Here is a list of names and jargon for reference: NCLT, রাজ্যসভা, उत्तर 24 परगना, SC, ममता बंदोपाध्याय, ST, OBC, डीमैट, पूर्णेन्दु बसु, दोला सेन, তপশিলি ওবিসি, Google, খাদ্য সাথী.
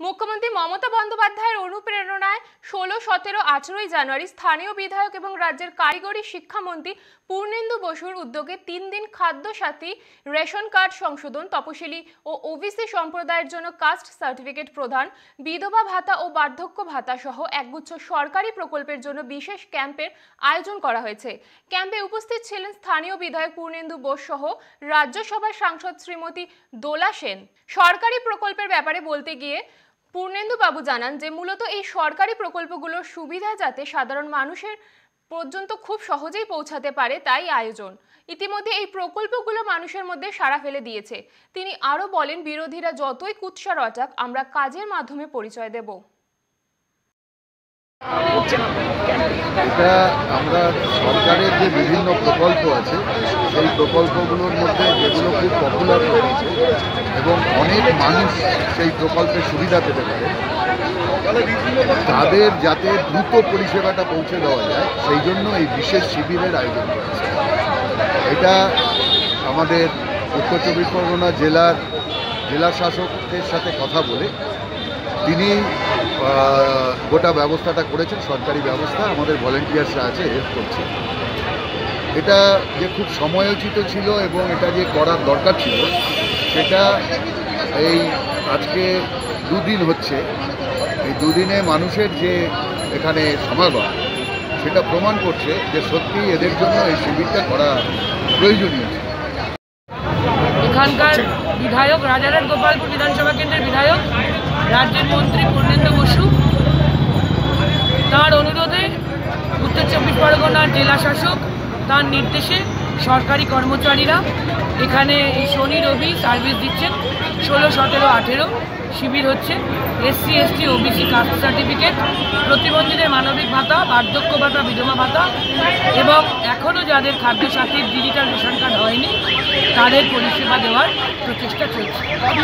मुख्यमंत्री ममता बंदोपाध्याय अनुप्रेरणाय 16, 17, 18 जानुआरी स्थानीय विधायक एवं राज्य कारिगरी शिक्षा मंत्री पूर्णेन्दु बसुर उद्योगे 3 दिन खाद्य साथी रेशन कार्ड संशोधन तपशिली और ओबीसी सम्प्रदायर जन्य कास्ट सार्टिफिकेट प्रदान विधवा भाता और बार्धक्य भाता सह एकगुच्छ सरकारी प्रकल्पेर जन्य विशेष कैम्पेर आयोजन करा हयेछे। कैम्पे उपस्थित छिलेन स्थानीय विधायक पूर्णेन्दु बसु सह राज्यसभा सांसद श्रीमती दोला सेन। सरकारी प्रकल्पेर ब्यापारे बोलते गिये पूर्णेन्दु बाबू जानान जे मूलत तो सरकारी प्रकल्पगुलोर सुविधा जाते साधारण मानुषेर पर्यन्त खूब सहजेई पौंछाते पारे ताई आयोजन। इतिमध्ये एई प्रकल्पगुलो मानुषेर मध्ये साड़ा फेले दियेछे। तिनि आरो बोलेन बिरोधीरा जतोई कुत्सा रटाक आमरा काजेर माध्यमे परिचय देब। আমরা সরকারের যে বিভিন্ন প্রকল্প আছে সেই প্রকল্পগুলোর মধ্যে যেগুলো খুব পপুলার হয়েছে এবং অনেক মানুষ সেই প্রকল্পের সুবিধা পেতে পারে তাদের যাতে দ্রুত পরিষেবাটা পৌঁছে দেওয়া যায় সেই জন্য এই বিশেষ শিবিরের আয়োজন করেছে। এটা আমাদের উত্তর ২৪ পরগনা জেলা শাসকের সাথে কথা বলে তিনি গোটা ব্যবস্থাটা করেছেন। সরকারি ব্যবস্থা আমাদের ভলেন্টিয়ার্সরা আছে হেল্প করছে। এটা যে খুব সময়োচিত ছিল এবং এটা যে করার দরকার ছিল সেটা এই আজকে 2 দিন হচ্ছে। এই 2 দিনে মানুষের যে এখানে সমাগম সেটা প্রমাণ করছে যে সত্যি এদের জন্য এই শিবিরটা করা প্রয়োজনীয়। এখানকার বিধায়ক রাজারহাট গোপালপুর বিধানসভা কেন্দ্রের বিধায়ক राज्य मंत्री पूर्णेन्दु बसु तार अनुरोधे उत्तर 24 परगनार जिला शासक तार निर्देशे सरकारी कर्मचारीरा एखाने शनि रवि सार्विस दिच्छेन। 16, 17, 18 शिविर होच्छे। SC, ST, OBC caste certificate प्रतिबंधीदेर मानबिक भाता बार्धक्य भाता विधवा भाता एवं एखोनो जादेर खाद्य साथीर डिजिटल रेशन कार्ड हयनि तादेर परिषेबा देवार प्रचेष्टा चलछे।